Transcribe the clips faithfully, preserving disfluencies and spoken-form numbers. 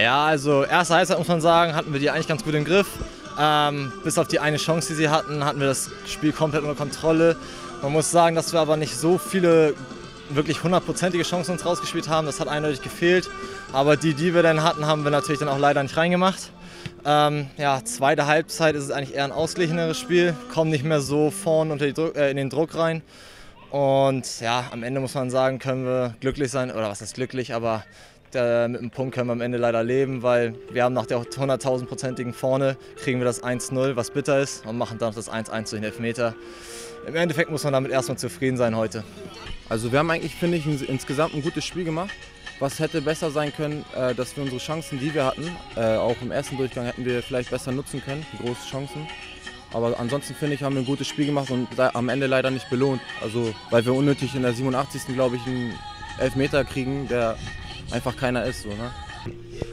Ja, also erste Halbzeit muss man sagen, hatten wir die eigentlich ganz gut im Griff. Ähm, bis auf die eine Chance, die sie hatten, hatten wir das Spiel komplett unter Kontrolle. Man muss sagen, dass wir aber nicht so viele wirklich hundertprozentige Chancen uns rausgespielt haben. Das hat eindeutig gefehlt. Aber die, die wir dann hatten, haben wir natürlich dann auch leider nicht reingemacht. Ähm, ja, zweite Halbzeit ist es eigentlich eher ein ausgeglicheneres Spiel. Kommen nicht mehr so vorn unter die Druck, äh, in den Druck rein. Und ja, am Ende muss man sagen, können wir glücklich sein. Oder was ist glücklich, aber äh, mit dem Punkt können wir am Ende leider leben, weil wir haben nach der hunderttausendprozentigen vorne, kriegen wir das eins null, was bitter ist, und machen dann das eins eins durch den Elfmeter. Im Endeffekt muss man damit erstmal zufrieden sein heute. Also wir haben eigentlich, finde ich, ein, insgesamt ein gutes Spiel gemacht. Was hätte besser sein können, äh, dass wir unsere Chancen, die wir hatten, äh, auch im ersten Durchgang hätten wir vielleicht besser nutzen können, die großen Chancen. Aber ansonsten, finde ich, haben wir ein gutes Spiel gemacht und am Ende leider nicht belohnt. Also, weil wir unnötig in der siebenundachtzigsten glaube ich, einen Elfmeter kriegen, der einfach keiner ist. So, ne?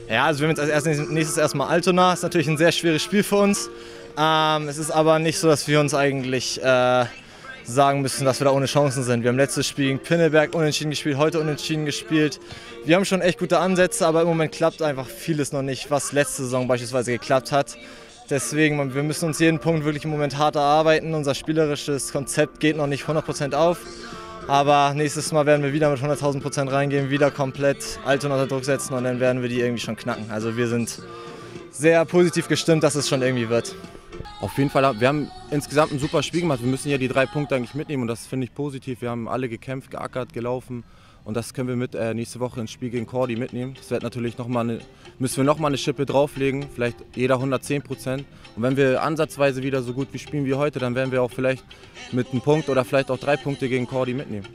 Ja, also wir haben jetzt als erstes, nächstes erstmal Altona. Ist natürlich ein sehr schweres Spiel für uns. Ähm, es ist aber nicht so, dass wir uns eigentlich äh, sagen müssen, dass wir da ohne Chancen sind. Wir haben letztes Spiel gegen Pinneberg unentschieden gespielt, heute unentschieden gespielt. Wir haben schon echt gute Ansätze, aber im Moment klappt einfach vieles noch nicht, was letzte Saison beispielsweise geklappt hat. Deswegen, wir müssen uns jeden Punkt wirklich im Moment hart erarbeiten. Unser spielerisches Konzept geht noch nicht hundert Prozent auf. Aber nächstes Mal werden wir wieder mit hunderttausend Prozent reingehen, wieder komplett Altona unter Druck setzen und dann werden wir die irgendwie schon knacken. Also wir sind sehr positiv gestimmt, dass es schon irgendwie wird. Auf jeden Fall, wir haben insgesamt ein super Spiel gemacht. Wir müssen ja die drei Punkte eigentlich mitnehmen und das finde ich positiv. Wir haben alle gekämpft, geackert, gelaufen. Und das können wir mit äh, nächste Woche ins Spiel gegen Cordy mitnehmen. Das wird natürlich noch mal eine, müssen wir nochmal eine Schippe drauflegen, vielleicht jeder hundertzehn Prozent. Und wenn wir ansatzweise wieder so gut wie spielen wie heute, dann werden wir auch vielleicht mit einem Punkt oder vielleicht auch drei Punkte gegen Cordy mitnehmen.